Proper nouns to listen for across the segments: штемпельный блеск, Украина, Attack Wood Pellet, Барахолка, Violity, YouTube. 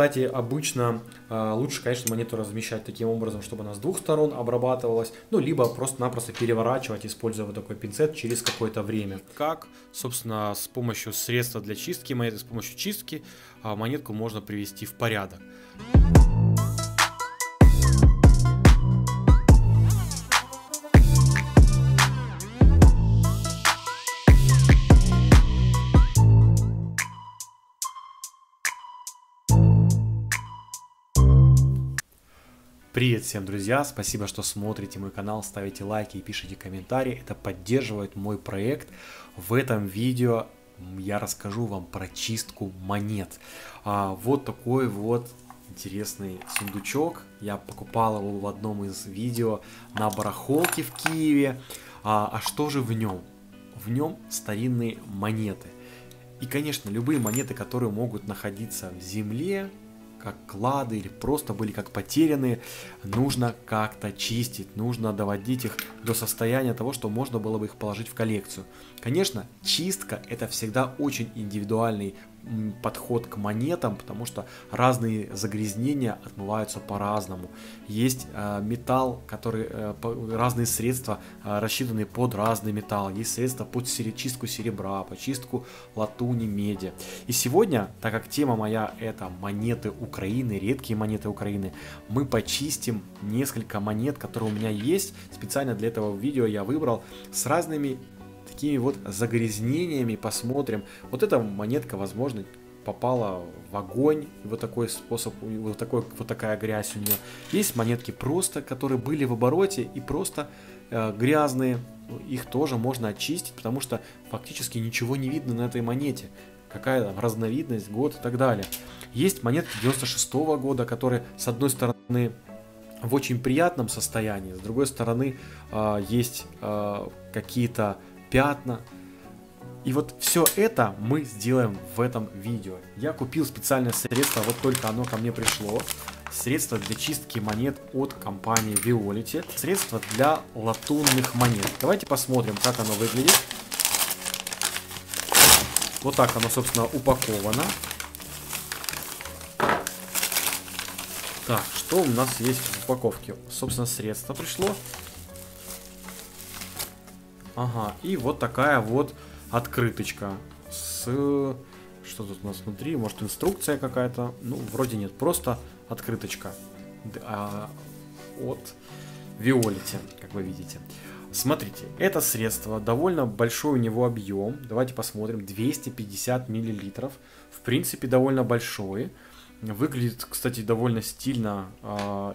Кстати, обычно лучше, конечно, монету размещать таким образом, чтобы она с двух сторон обрабатывалась, ну, либо просто-напросто переворачивать, используя вот такой пинцет через какое-то время. Как, собственно, с помощью средства для чистки монеты, с помощью чистки монетку можно привести в порядок. Привет всем, друзья! Спасибо, что смотрите мой канал, ставите лайки и пишите комментарии. Это поддерживает мой проект. В этом видео я расскажу вам про чистку монет. Вот такой вот интересный сундучок. Я покупал его в одном из видео на барахолке в Киеве. А что же в нем? В нем старинные монеты. И, конечно, любые монеты, которые могут находиться в земле, как клады или просто были как потерянные, нужно как-то чистить, нужно доводить их до состояния того, что можно было бы их положить в коллекцию. Конечно, чистка — это всегда очень индивидуальный подход к монетам, потому что разные загрязнения отмываются по-разному. Есть металл, который разные средства рассчитаны под разный металл, есть средства под чистку серебра, по чистку латуни, меди. И сегодня, так как тема моя — это монеты Украины, редкие монеты Украины, мы почистим несколько монет, которые у меня есть. Специально для этого видео я выбрал с разными такими вот загрязнениями. Посмотрим. Вот эта монетка, возможно, попала в огонь, вот такой способ, вот такая грязь у нее. Есть монетки просто, которые были в обороте и просто грязные, их тоже можно очистить, потому что фактически ничего не видно на этой монете, какая там разновидность, год и так далее. Есть монетки 96-го года, которые с одной стороны в очень приятном состоянии, с другой стороны есть какие-то пятна. И вот все это мы сделаем в этом видео. Я купил специальное средство, вот только оно ко мне пришло. Средство для чистки монет от компании Violity. Средство для латунных монет. Давайте посмотрим, как оно выглядит. Вот так оно, собственно, упаковано. Так, что у нас есть в упаковке? Собственно, средство пришло. Ага, и вот такая вот открыточка с... Что тут у нас внутри? Может, инструкция какая-то? Ну, вроде нет, просто открыточка от Violity, как вы видите. Смотрите, это средство, довольно большой у него объем. Давайте посмотрим, 250 мл. В принципе, довольно большой. Выглядит, кстати, довольно стильно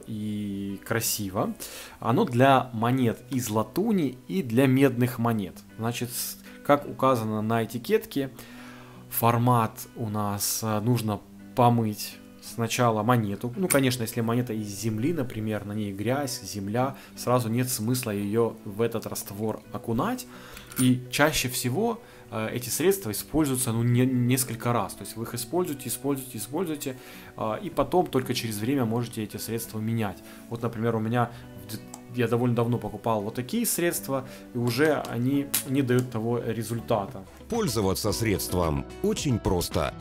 и красиво. Оно для монет из латуни и для медных монет. Значит, как указано на этикетке, формат у нас нужно помыть сначала монету. Ну, конечно, если монета из земли, например, на ней грязь, земля, сразу нет смысла ее в этот раствор окунать. И чаще всего эти средства используются несколько раз. То есть вы их используете, и потом только через время можете эти средства менять. Вот, например, у меня, я довольно давно покупал вот такие средства, и уже они не дают того результата. Пользоваться средством очень просто.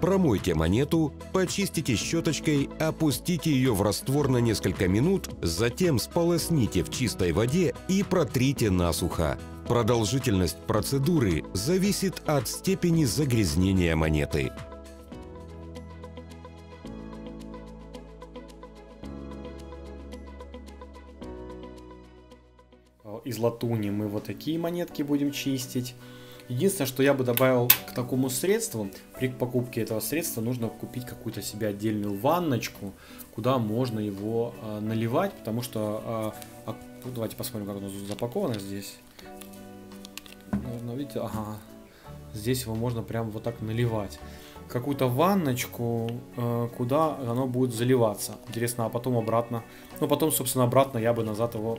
Промойте монету, почистите щеточкой, опустите ее в раствор на несколько минут, затем сполосните в чистой воде и протрите насухо. Продолжительность процедуры зависит от степени загрязнения монеты. Из латуни мы вот такие монетки будем чистить. Единственное, что я бы добавил к такому средству, при покупке этого средства нужно купить какую-то себе отдельную ванночку, куда можно его наливать, потому что, давайте посмотрим, как оно запаковано здесь. Наверное, видите, ага, здесь его можно прям вот так наливать. Какую-то ванночку, куда оно будет заливаться. Интересно, а потом обратно, ну потом, собственно, обратно я бы назад его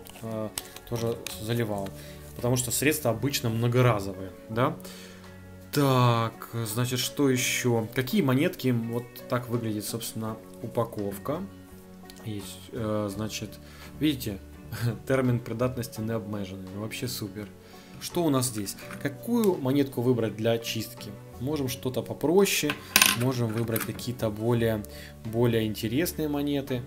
тоже заливал. Потому что средства обычно многоразовые, да? Так, значит, что еще? Какие монетки? Вот так выглядит, собственно, упаковка. Есть, значит, видите, термин придатности не обмеженный. Вообще супер. Что у нас здесь? Какую монетку выбрать для чистки? Можем что-то попроще, можем выбрать какие-то более интересные монеты.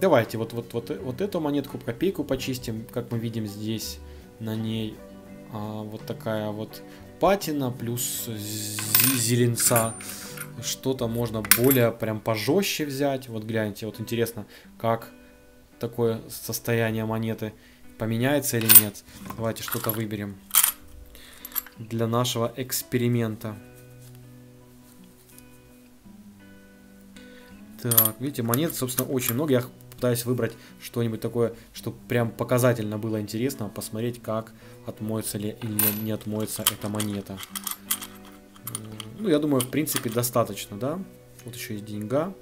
Давайте вот эту монетку, копейку почистим, как мы видим здесь на ней. Вот такая вот патина плюс зеленца. Что-то можно более прям пожестче взять. Вот гляньте, вот интересно, как такое состояние монеты поменяется или нет. Давайте что-то выберем для нашего эксперимента. Так, видите, монет, собственно, очень много. Я пытаюсь выбрать что-нибудь такое, чтобы прям показательно было интересно посмотреть, как отмоется ли или не отмоется эта монета. Ну, я думаю, в принципе, достаточно, да? Вот еще есть деньга.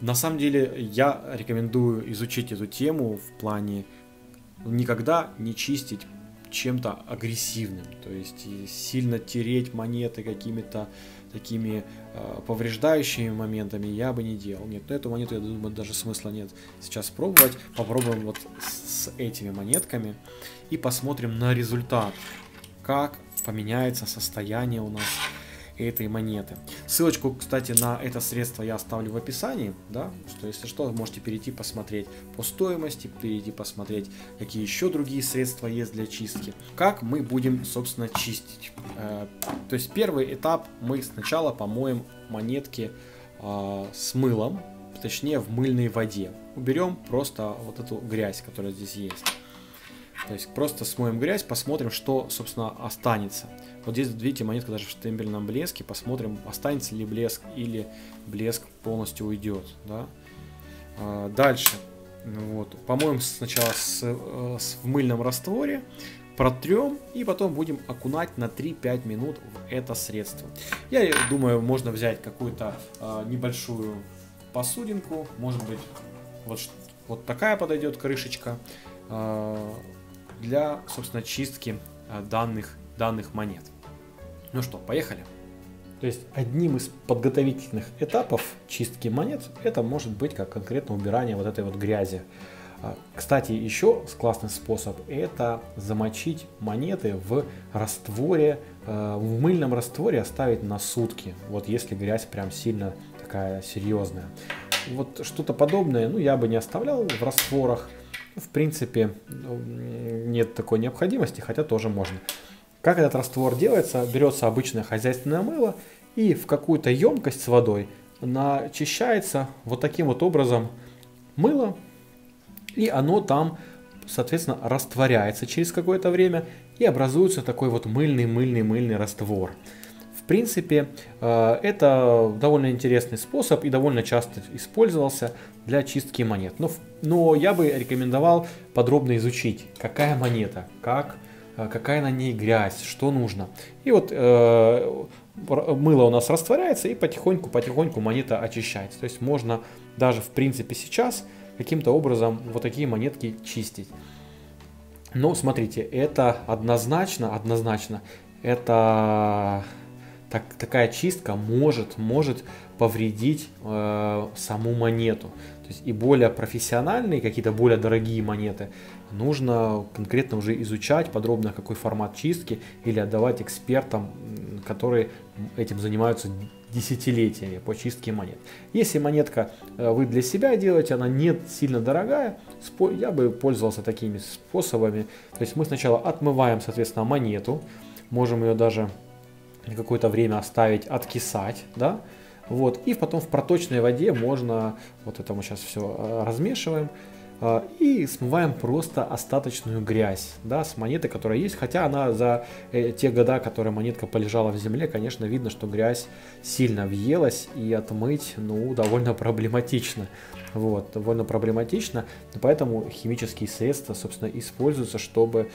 На самом деле, я рекомендую изучить эту тему в плане никогда не чистить чем-то агрессивным, то есть сильно тереть монеты какими-то такими повреждающими моментами я бы не делал. Нет, эту монету, я думаю, даже смысла нет сейчас пробовать. Попробуем вот с этими монетками и посмотрим на результат, как поменяется состояние у нас этой монеты. Ссылочку, кстати, на это средство я оставлю в описании, да, что если что, можете перейти посмотреть по стоимости, перейти посмотреть, какие еще другие средства есть для чистки. Как мы будем, собственно, чистить? То есть первый этап: мы сначала помоем монетки с мылом, точнее в мыльной воде. Уберем просто вот эту грязь, которая здесь есть. То есть просто смоем грязь, посмотрим, что, собственно, останется. Вот здесь, видите, монетка даже в штемпельном блеске. Посмотрим, останется ли блеск или блеск полностью уйдет. Да? Дальше. Вот. Помоем сначала в мыльном растворе, протрем и потом будем окунать на 3-5 минут в это средство. Я думаю, можно взять какую-то небольшую посудинку. Может быть, вот такая подойдет крышечка для, собственно, чистки данных монет. Ну что, поехали. То есть одним из подготовительных этапов чистки монет это может быть как конкретно убирание вот этой вот грязи. Кстати, еще классный способ — это замочить монеты в растворе, в мыльном растворе, оставить на сутки. Вот если грязь прям сильно такая серьезная. Вот что-то подобное, ну, я бы не оставлял в растворах. В принципе, нет такой необходимости, хотя тоже можно. Как этот раствор делается? Берется обычное хозяйственное мыло и в какую-то емкость с водой начищается вот таким вот образом мыло. И оно там, соответственно, растворяется через какое-то время и образуется такой вот мыльный раствор. В принципе, это довольно интересный способ и довольно часто использовался для чистки монет. Но я бы рекомендовал подробно изучить, какая монета, какая на ней грязь, что нужно. И вот мыло у нас растворяется и потихоньку монета очищается. То есть можно даже, в принципе, сейчас каким-то образом вот такие монетки чистить. Но смотрите, это однозначно, это... Такая чистка может повредить саму монету. То есть и более профессиональные, какие-то более дорогие монеты нужно конкретно уже изучать подробно, какой формат чистки, или отдавать экспертам, которые этим занимаются десятилетиями по чистке монет. Если монетка вы для себя делаете, она не сильно дорогая, я бы пользовался такими способами. То есть мы сначала отмываем, соответственно, монету, можем ее даже какое-то время оставить откисать, да, вот, и потом в проточной воде можно, вот это мы сейчас все размешиваем, и смываем просто остаточную грязь, да, с монеты, которая есть, хотя она за те года, которые монетка полежала в земле, конечно, видно, что грязь сильно въелась, и отмыть, ну, довольно проблематично, вот, поэтому химические средства, собственно, используются, чтобы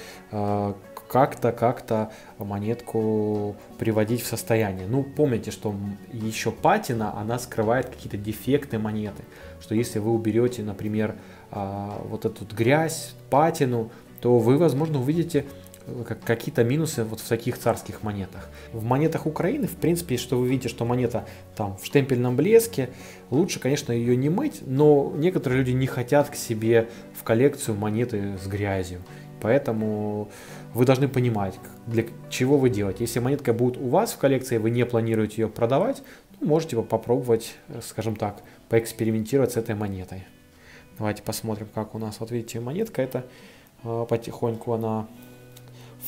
как-то монетку приводить в состояние. Ну, помните, что еще патина, она скрывает какие-то дефекты монеты. Что если вы уберете, например, вот эту грязь, патину, то вы, возможно, увидите какие-то минусы вот в таких царских монетах. В монетах Украины, в принципе, что вы видите, что монета там в штемпельном блеске, лучше, конечно, ее не мыть, но некоторые люди не хотят к себе в коллекцию монеты с грязью. Поэтому вы должны понимать, для чего вы делаете. Если монетка будет у вас в коллекции, вы не планируете ее продавать, то можете попробовать, скажем так, поэкспериментировать с этой монетой. Давайте посмотрим, как у нас. Вот видите, монетка это потихоньку она...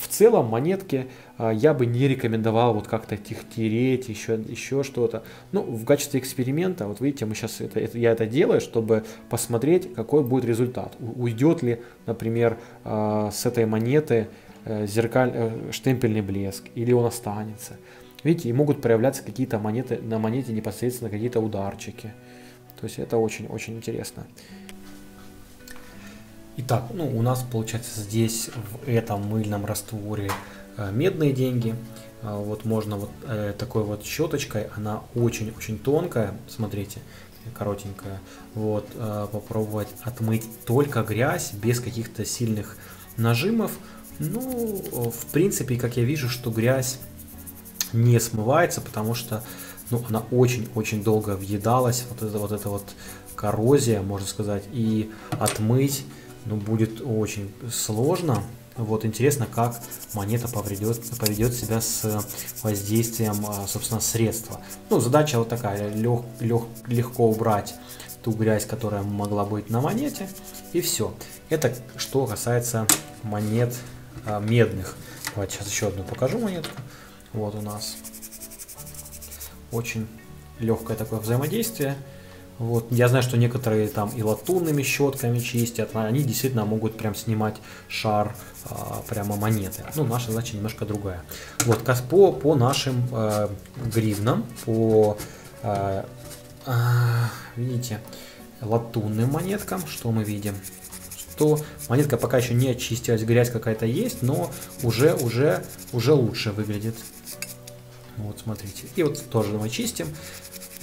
В целом монетки я бы не рекомендовал вот как-то их тереть, еще что-то. Ну, в качестве эксперимента, вот видите, мы сейчас я это делаю, чтобы посмотреть, какой будет результат. Уйдет ли, например, с этой монеты штемпельный блеск, или он останется. Видите, и могут проявляться какие-то монеты, на монете непосредственно какие-то ударчики. То есть это очень-очень интересно. Итак, ну, у нас получается здесь в этом мыльном растворе медные деньги. Вот можно вот такой вот щеточкой, она очень-очень тонкая, смотрите, коротенькая. Вот попробовать отмыть только грязь, без каких-то сильных нажимов. Ну, в принципе, как я вижу, что грязь не смывается, потому что ну, она очень-очень долго въедалась. Вот эта коррозия, можно сказать, и отмыть. Ну, будет очень сложно. Вот интересно, как монета поведет себя с воздействием, собственно, средства. Ну, задача вот такая, легко убрать ту грязь, которая могла быть на монете. И все. Это что касается монет медных. Давайте сейчас еще одну покажу монетку. Вот у нас очень легкое такое взаимодействие. Вот. Я знаю, что некоторые там и латунными щетками чистят, они действительно могут прям снимать шар прямо монеты. Ну, наша задача немножко другая. Вот, по нашим гривнам, по, видите, латунным монеткам, что мы видим? Что монетка пока еще не очистилась, грязь какая-то есть, но уже лучше выглядит. Вот, смотрите. И вот тоже мы чистим.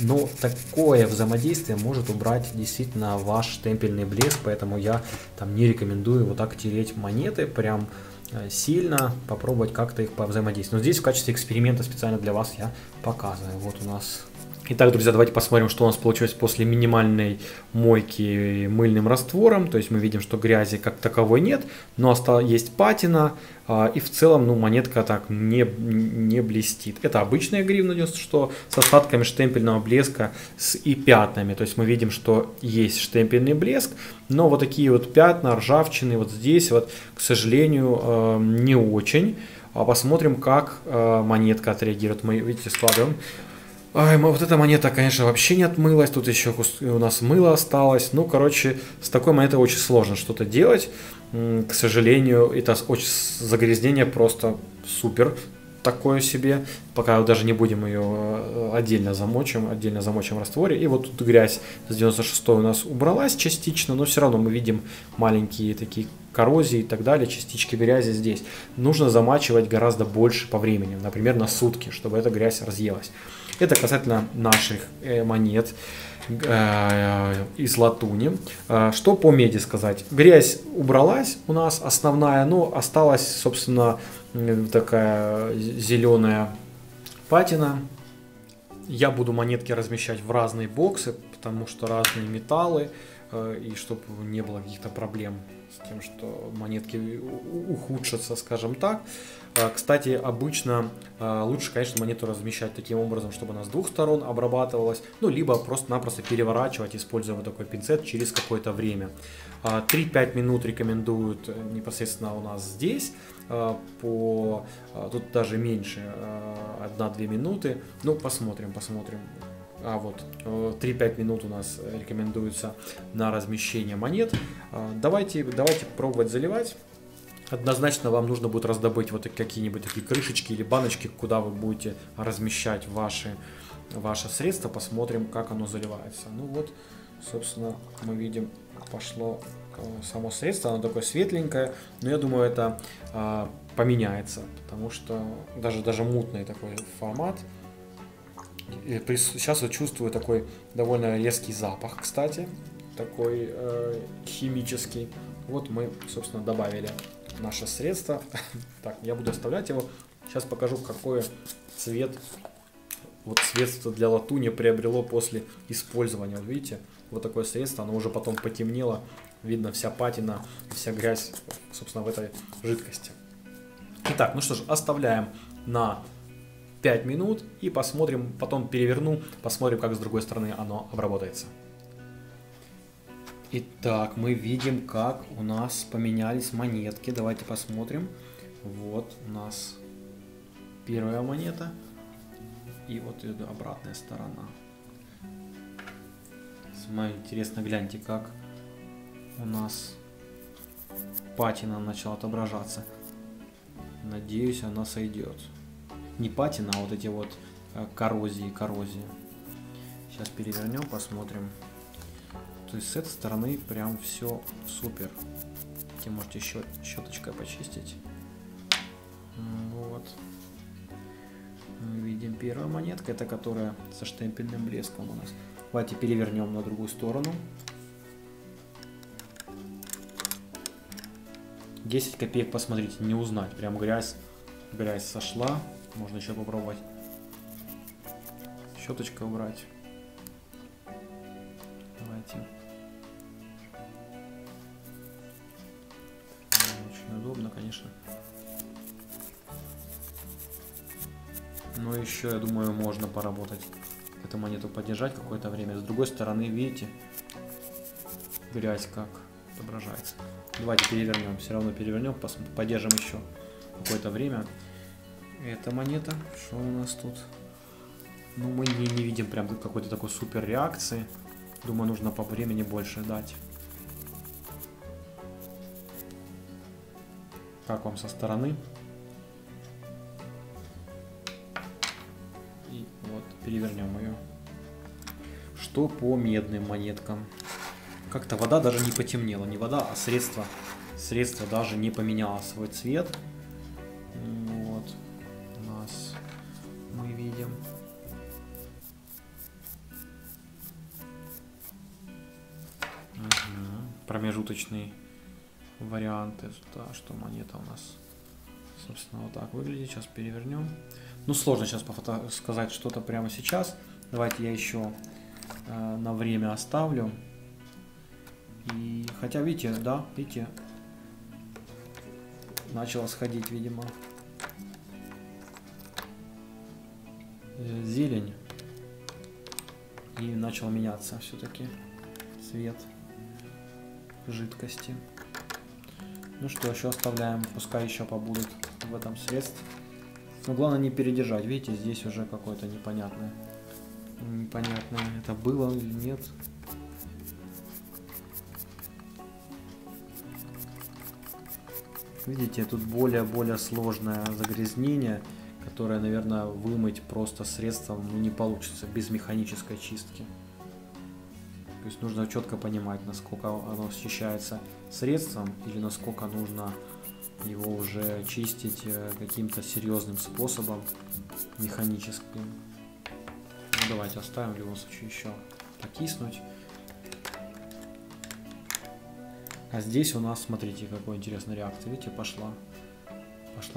Но такое взаимодействие может убрать действительно ваш штемпельный блеск, поэтому я там не рекомендую вот так тереть монеты, прям сильно попробовать как-то их повзаимодействовать. Но здесь в качестве эксперимента специально для вас я показываю. Вот у нас. Итак, друзья, давайте посмотрим, что у нас получилось после минимальной мойки мыльным раствором. То есть мы видим, что грязи как таковой нет, но есть патина, и в целом ну, монетка так не блестит. Это обычная гривна, что с остатками штемпельного блеска и пятнами. То есть мы видим, что есть штемпельный блеск, но вот такие вот пятна, ржавчины вот здесь, вот, к сожалению, не очень. Посмотрим, как монетка отреагирует. Мы, видите, складываем. Ой, вот эта монета, конечно, вообще не отмылась, тут еще у нас мыло осталось. Ну, короче, с такой монетой очень сложно что-то делать. К сожалению, это очень загрязнение просто супер такое себе. Пока даже не будем ее отдельно замочим в растворе. И вот тут грязь с 96 у нас убралась частично, но все равно мы видим маленькие такие коррозии и так далее, частички грязи здесь. Нужно замачивать гораздо больше по времени, например, на сутки, чтобы эта грязь разъелась. Это касательно наших монет из латуни. Что по меди сказать? Грязь убралась у нас основная, но осталась, собственно, такая зеленая патина. Я буду монетки размещать в разные боксы, потому что разные металлы, и чтобы не было каких-то проблем с тем, что монетки ухудшатся, скажем так. Кстати, обычно лучше, конечно, монету размещать таким образом, чтобы она с двух сторон обрабатывалась, ну, либо просто-напросто переворачивать, используя вот такой пинцет через какое-то время. 3-5 минут рекомендуют непосредственно у нас здесь, тут даже меньше, 1-2 минуты, ну, посмотрим. А вот 3-5 минут у нас рекомендуется на размещение монет. Давайте пробовать заливать. Однозначно вам нужно будет раздобыть вот какие-нибудь такие крышечки или баночки, куда вы будете размещать ваше средство. Посмотрим, как оно заливается. Ну вот, собственно, мы видим, пошло само средство. Оно такое светленькое, но я думаю, это поменяется, потому что даже мутный такой формат. Сейчас я чувствую такой довольно резкий запах, кстати, такой химический. Вот мы, собственно, добавили наше средство. Так, я буду оставлять его. Сейчас покажу, какой цвет вот средство для латуни приобрело после использования. Вот видите, вот такое средство, оно уже потом потемнело видно вся патина, вся грязь, собственно, в этой жидкости. Итак, ну что ж, оставляем на 5 минут и посмотрим, потом переверну, посмотрим, как с другой стороны оно обработается. Итак, мы видим, как у нас поменялись монетки. Давайте посмотрим. Вот у нас первая монета. И вот ее обратная сторона. Самое интересное, гляньте, как у нас патина начала отображаться. Надеюсь, она сойдет. Не патина, а вот эти вот коррозии. Сейчас перевернем, посмотрим. То есть с этой стороны прям все супер. Вы можете еще щеточкой почистить. Вот. Мы видим первую монетку, это которая со штемпельным блеском у нас. Давайте перевернем на другую сторону. 10 копеек, посмотрите, не узнать. Прям грязь сошла. Можно еще попробовать щеточкой убрать. Давайте. Очень удобно, конечно. Но еще, я думаю, можно поработать. Эту монету подержать какое-то время. С другой стороны, видите, грязь как отображается. Давайте перевернем, все равно перевернем, подержим еще какое-то время. Эта монета, что у нас тут? Ну, мы не видим прям какой-то такой супер реакции. Думаю, нужно по времени больше дать. Как вам со стороны? И вот перевернем ее. Что по медным монеткам? Как-то вода даже не потемнела. Не вода, а средство. Средство даже не поменяло свой цвет. Вот. У нас мы видим. Угу. Промежуточные варианты. Да, что монета у нас, собственно, вот так выглядит. Сейчас перевернем. Ну, сложно сейчас сказать что-то прямо сейчас. Давайте я еще на время оставлю. И, хотя, видите, да, видите, начало сходить, видимо, зелень. И начал меняться все-таки цвет жидкости. Ну что, еще оставляем, пускай еще побудут в этом средстве. Но главное не передержать. Видите, здесь уже какое-то непонятное. Непонятное, это было или нет. Видите, тут более сложное загрязнение, которое, наверное, вымыть просто средством не получится, без механической чистки. То есть нужно четко понимать, насколько оно счищается средством или насколько нужно его уже чистить каким-то серьезным способом, механическим. Ну, давайте оставим в любом случае еще покиснуть. А здесь у нас, смотрите, какой интересная реакция. Видите, пошла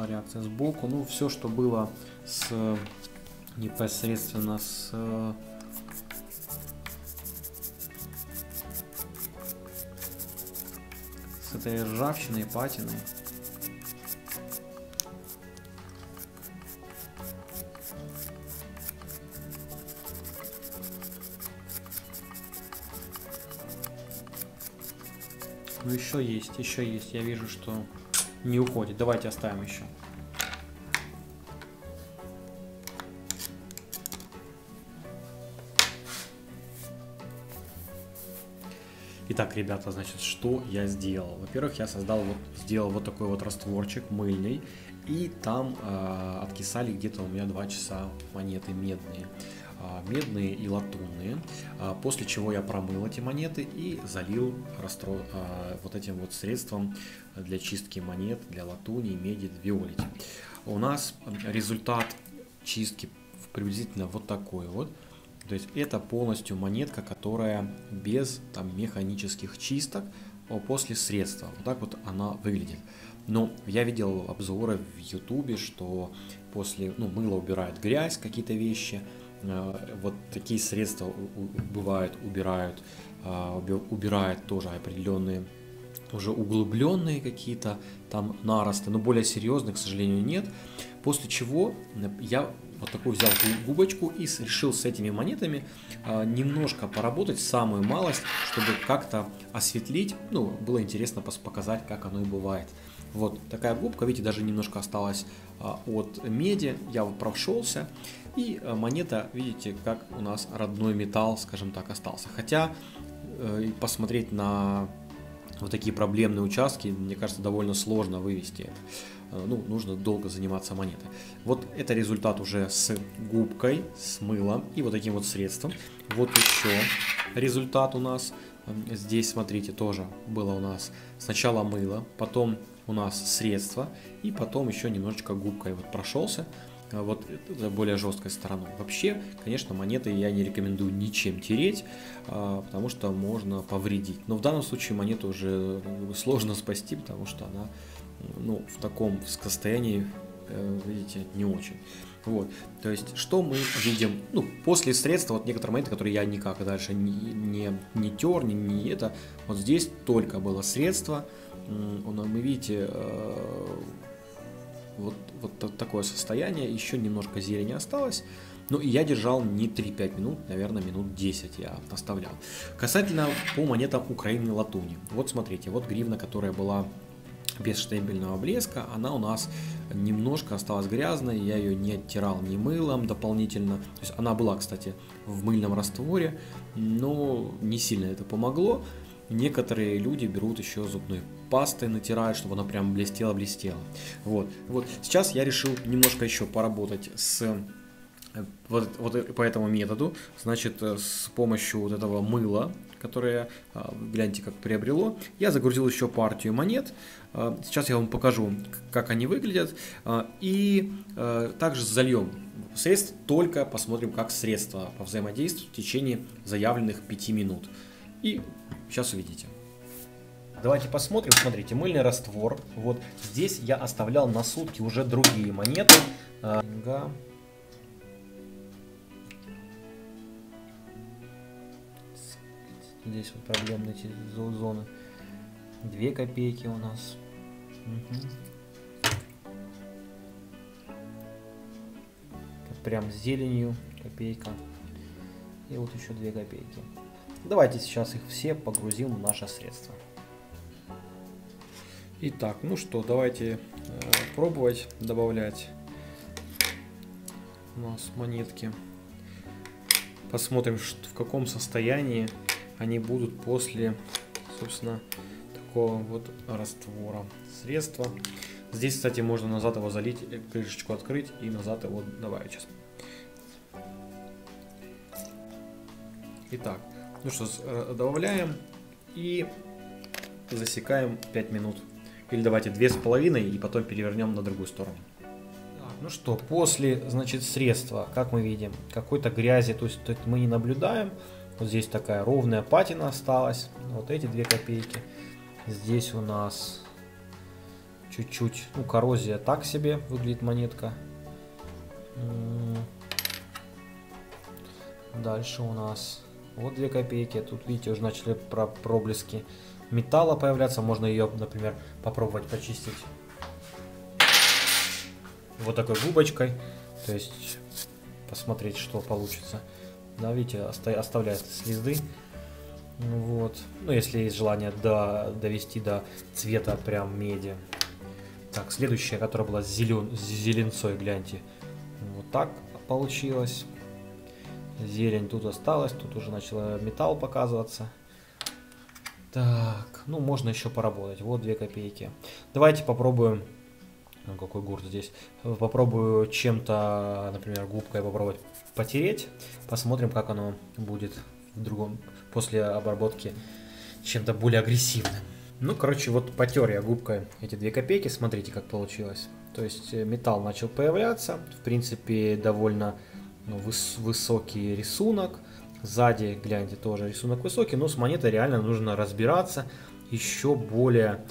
реакция сбоку. Ну, все, что было с непосредственно с этой ржавчиной, патиной. Ну, еще есть. Я вижу, что не уходит. Давайте оставим еще. Итак, ребята, значит, что я сделал? Во-первых, я сделал вот такой вот растворчик мыльный. И там откисали где-то у меня 2 часа монеты медные. Медные и латунные, после чего я промыл эти монеты и залил вот этим вот средством для чистки монет, для латуни, меди, Violity. У нас результат чистки приблизительно вот такой вот. То есть это полностью монетка, которая без там механических чисток после средства. Вот так вот она выглядит. Но я видел обзоры в YouTube, что после мыла убирает грязь, какие-то вещи. вот такие средства бывают, убирают тоже определенные уже углубленные какие-то там наросты, но более серьезных, к сожалению, нет. После чего я вот такую взял губочку и решил с этими монетами немножко поработать, самую малость, чтобы как-то осветлить. Ну, было интересно показать, как оно и бывает. Вот такая губка, видите, даже немножко осталась от меди. Я вот прошелся, и монета, видите, как у нас родной металл, скажем так, остался. Хотя посмотреть на вот такие проблемные участки, мне кажется, довольно сложно вывести это. Ну, нужно долго заниматься монетой. Вот это результат уже с губкой, с мылом и вот таким вот средством. Вот еще результат у нас. Здесь, смотрите, тоже было у нас сначала мыло, потом у нас средство, и потом еще немножечко губкой вот прошелся. Вот это более жесткой стороной. Вообще, конечно, монеты я не рекомендую ничем тереть, потому что можно повредить. Но в данном случае монету уже сложно спасти, потому что она, ну, в таком состоянии, видите, не очень. Вот, то есть, что мы видим, ну, после средства, вот некоторые монеты, которые я никак дальше не тер, вот здесь только было средство, мы, видите, вот такое состояние, еще немножко зелени осталось. Ну, и я держал не 3-5 минут, наверное, минут 10 я оставлял. Касательно по монетам украинной латуни. Вот смотрите, вот гривна, которая была без штемпельного блеска, она у нас немножко осталась грязной, я ее не оттирал ни мылом дополнительно. То есть она была, кстати, в мыльном растворе, но не сильно это помогло. Некоторые люди берут еще зубной пастой, натирают, чтобы она прям блестела-блестела. Вот. Сейчас я решил немножко еще поработать с вот по этому методу. Значит, с помощью вот этого мыла, которое, гляньте, как приобрело. Я загрузил еще партию монет. Сейчас я вам покажу, как они выглядят. И также зальем средств, только посмотрим, как средства повзаимодействуют в течение заявленных 5 минут. И сейчас увидите. Давайте посмотрим. Смотрите, мыльный раствор. Вот здесь я оставлял на сутки уже другие монеты. Здесь вот проблемные зоны. 2 копейки у нас. Прям с зеленью копейка. И вот еще 2 копейки. Давайте сейчас их все погрузим в наше средство. Итак, ну что, давайте пробовать добавлять у нас монетки. Посмотрим, в каком состоянии они будут после, собственно, такого вот раствора средства. Здесь, кстати, можно назад его залить, крышечку открыть и назад его добавить сейчас. Итак, ну что, добавляем и засекаем 5 минут. Или давайте 2,5 и потом перевернем на другую сторону. Так, ну что, после, значит, средства, как мы видим, какой-то грязи, то есть мы не наблюдаем. Вот здесь такая ровная патина осталась. Вот эти 2 копейки. Здесь у нас чуть-чуть, ну, коррозия так себе выглядит монетка. Дальше у нас вот 2 копейки. Тут, видите, уже начали проблески металла появляться. Можно ее, например, попробовать почистить вот такой губочкой. То есть посмотреть, что получится. Да, видите, оставляет следы. Вот. Ну, если есть желание довести до цвета прям меди. Так, следующая, которая была с зеленцой, гляньте. Вот так получилось. Зелень тут осталась, тут уже начал металл показываться. Так, ну можно еще поработать. Вот 2 копейки. Давайте попробуем. Какой гурт здесь. Попробую чем-то, например, губкой попробовать потереть. Посмотрим, как оно будет в другом, после обработки чем-то более агрессивным. Ну, короче, вот потер я губкой эти 2 копейки. Смотрите, как получилось. То есть металл начал появляться. В принципе, довольно высокий рисунок. Сзади, гляньте, тоже рисунок высокий. Но с монетой реально нужно разбираться еще более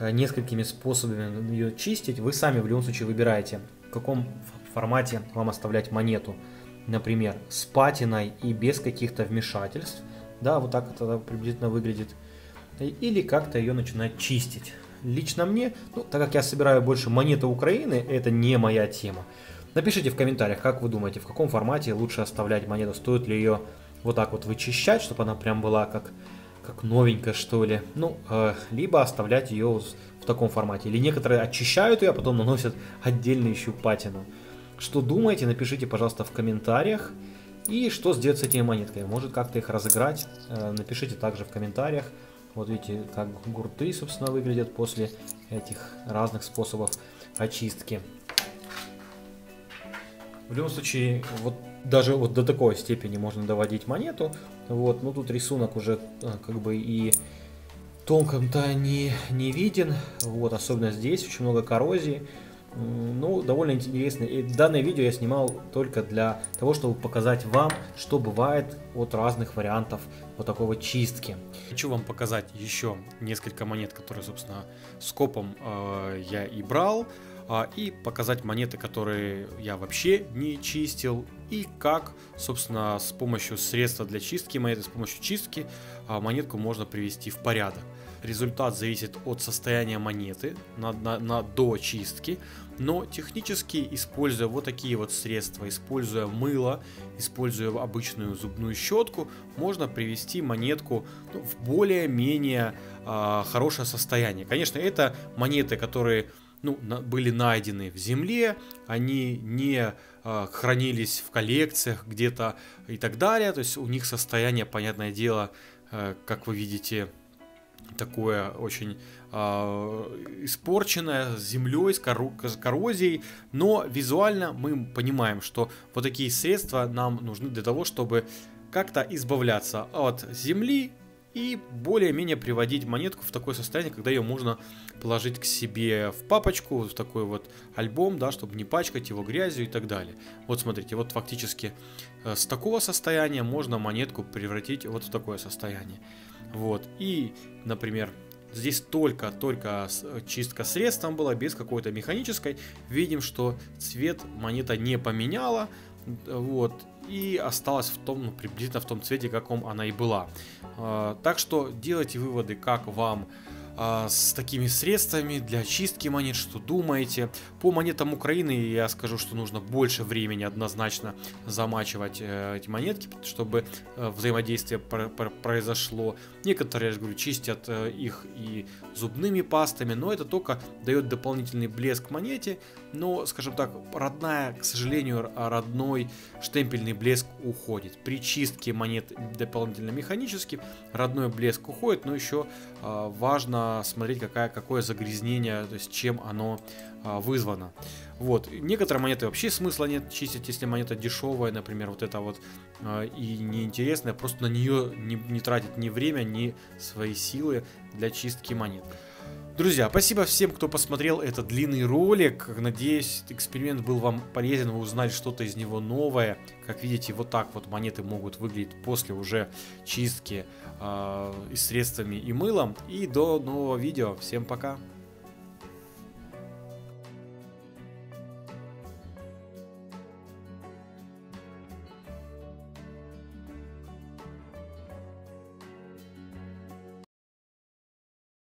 несколькими способами ее чистить. Вы сами в любом случае выбираете, в каком формате вам оставлять монету. например, с патиной и без каких-то вмешательств. Да, вот так это приблизительно выглядит. Или как-то ее начинать чистить. Лично мне, ну, так как я собираю больше монеты Украины, это не моя тема. Напишите в комментариях, как вы думаете, в каком формате лучше оставлять монету. Стоит ли ее вот так вот вычищать, чтобы она прям была как новенькая, что ли. Ну, либо оставлять ее в таком формате. Или некоторые очищают ее, а потом наносят отдельную еще патину. Что думаете, напишите, пожалуйста, в комментариях. И что сделать с этими монетками? Может, как-то их разыграть? Напишите также в комментариях. Вот видите, как гурты, собственно, выглядят после этих разных способов очистки. В любом случае, вот даже вот до такой степени можно доводить монету. Вот, но тут рисунок уже как бы и тонком-то не виден. Вот, особенно здесь очень много коррозии. Ну, довольно интересно. И данное видео я снимал только для того, чтобы показать вам, что бывает от разных вариантов вот такого чистки. Хочу вам показать еще несколько монет, которые, собственно, скопом я и брал. И показать монеты, которые я вообще не чистил. И как, собственно, с помощью средства для чистки монеты, с помощью чистки монетку можно привести в порядок. Результат зависит от состояния монеты до чистки, но технически, используя вот такие вот средства, используя мыло, используя обычную зубную щетку, можно привести монетку в более-менее хорошее состояние. Конечно, это монеты, которые были найдены в земле, они не хранились в коллекциях где-то и так далее, то есть у них состояние, понятное дело, как вы видите, такое очень испорченное, с землей, с коррозией, но визуально мы понимаем, что вот такие средства нам нужны для того, чтобы как-то избавляться от земли и более-менее приводить монетку в такое состояние, когда ее можно положить к себе в папочку, в такой вот альбом, да, чтобы не пачкать его грязью и так далее. Вот смотрите, вот фактически с такого состояния можно монетку превратить вот в такое состояние. Вот, и, например, здесь только чистка средством была, без какой-то механической. Видим, что цвет монета не поменяла, вот, и осталась в том, приблизительно в том цвете, каком она и была. Так что делайте выводы, как вам с такими средствами для чистки монет, что думаете. По монетам Украины я скажу, что нужно больше времени однозначно замачивать эти монетки, чтобы взаимодействие произошло. Некоторые, я же говорю, чистят их и зубными пастами, но это только дает дополнительный блеск монете. Но, скажем так, к сожалению, родной штемпельный блеск уходит. При чистке монет дополнительно механически родной блеск уходит, но еще важно смотреть, какое загрязнение, то есть чем оно вызвано. Вот, некоторые монеты вообще смысла нет чистить, если монета дешевая, например, вот эта вот и неинтересная, просто на нее не тратить ни время, ни свои силы для чистки монет. Друзья, спасибо всем, кто посмотрел этот длинный ролик. Надеюсь, эксперимент был вам полезен, вы узнали что-то из него новое. Как видите, вот так вот монеты могут выглядеть после уже чистки и средствами, и мылом. И до нового видео. Всем пока!